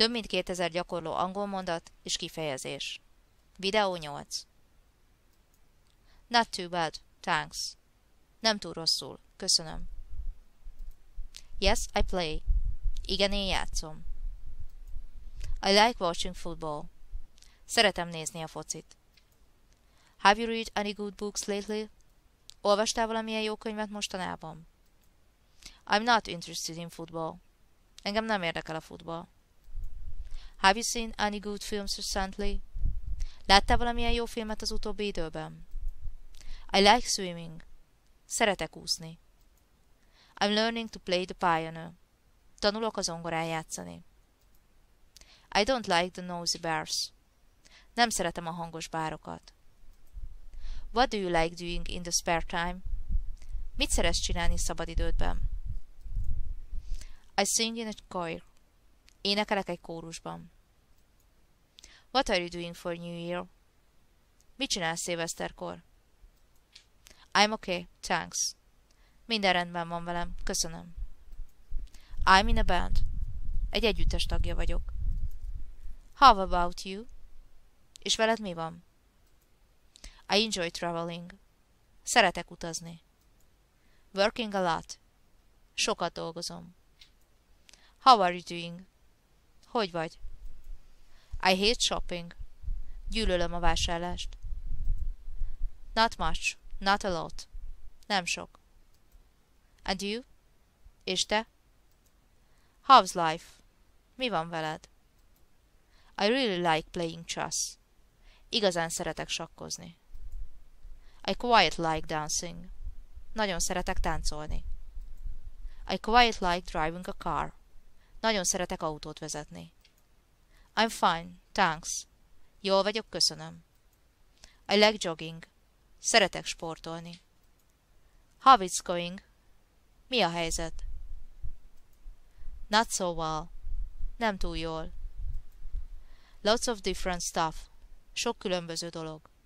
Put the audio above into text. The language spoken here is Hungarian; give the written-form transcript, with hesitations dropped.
Több mint 2000 gyakorló angol mondat és kifejezés. Videó 8. Not too bad, thanks. Nem túl rosszul, köszönöm. Yes, I play. Igen, én játszom. I like watching football. Szeretem nézni a focit. Have you read any good books lately? Olvastál valamilyen jó könyvet mostanában? I'm not interested in football. Engem nem érdekel a futball. Have you seen any good films recently? Láttál valamilyen jó filmet az utóbbi időben? I like swimming. Szeretek úszni. I'm learning to play the piano. Tanulok a zongorán játszani. I don't like the noisy bars. Nem szeretem a hangos bárokat. What do you like doing in the spare time? Mit szeretsz csinálni szabadidődben? I sing in a choir. Énekelek egy kórusban. What are you doing for New Year? Mit csinálsz szilveszterkor? I'm okay, thanks. Minden rendben van velem, köszönöm. I'm in a band. Egy együttes tagja vagyok. How about you? És veled mi van? I enjoy traveling. Szeretek utazni. Working a lot. Sokat dolgozom. How are you doing? Hogy vagy? I hate shopping. Gyűlölöm a vásárlást. Not much. Not a lot. Nem sok. And you? És te? How's life? Mi van veled? I really like playing chess. Igazán szeretek sakkozni. I quite like dancing. Nagyon szeretek táncolni. I quite like driving a car. Nagyon szeretek autót vezetni. I'm fine, thanks. Jól vagyok, köszönöm. I like jogging. Szeretek sportolni. How it's going? Mi a helyzet? Not so well. Nem túl jól. Lots of different stuff. Sok különböző dolog.